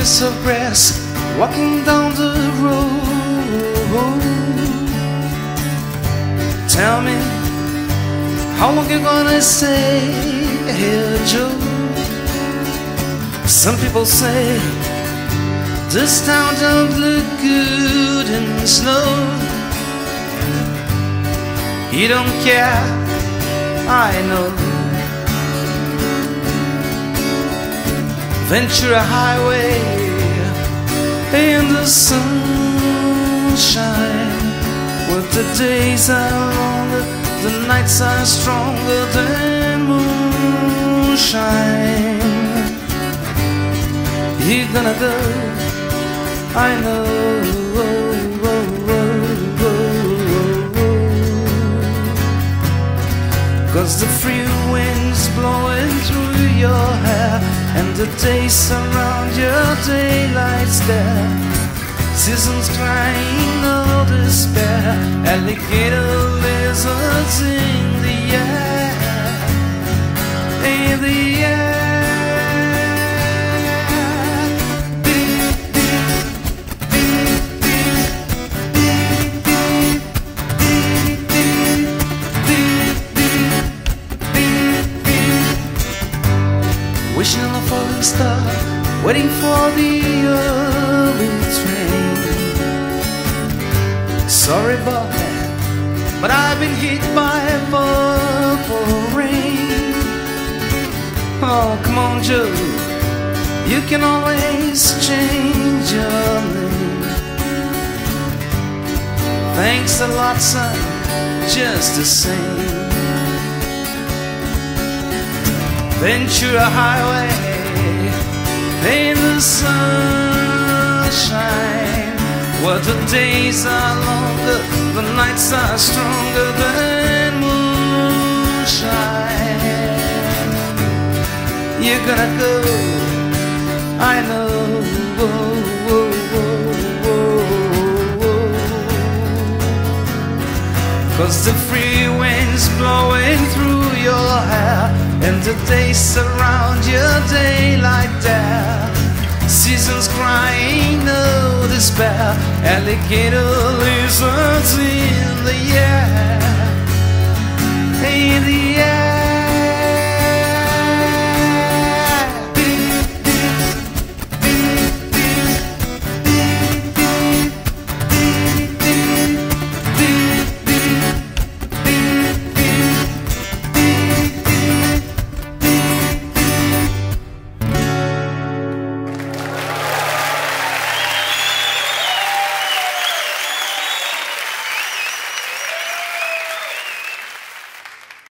piece of grass, walking down the road. Tell me, how long you gonna stay here, Joe? Some people say this town don't look good in snow. You don't care, I know. Ventura Highway in the sunshine, where the days are longer, the nights are stronger than moonshine. You're gonna go, I know. Cause the free wind's blowing through your hair, and the days around your daylight stare. Seasons crying all despair, alligator lizards in the air, in the air. Wishing on a falling star, waiting for the early train. Sorry, boy, but I've been hit by a purple rain. Oh, come on, Joe, you can always change your name. Thanks a lot, son, just the same. Ventura Highway in the sunshine, where the days are longer, the nights are stronger than moonshine. You're gonna go, I know. Cause the free wind's blowing through your hair, and the days surround your daylight there. Seasons crying, no despair. Alligator lizards in the air.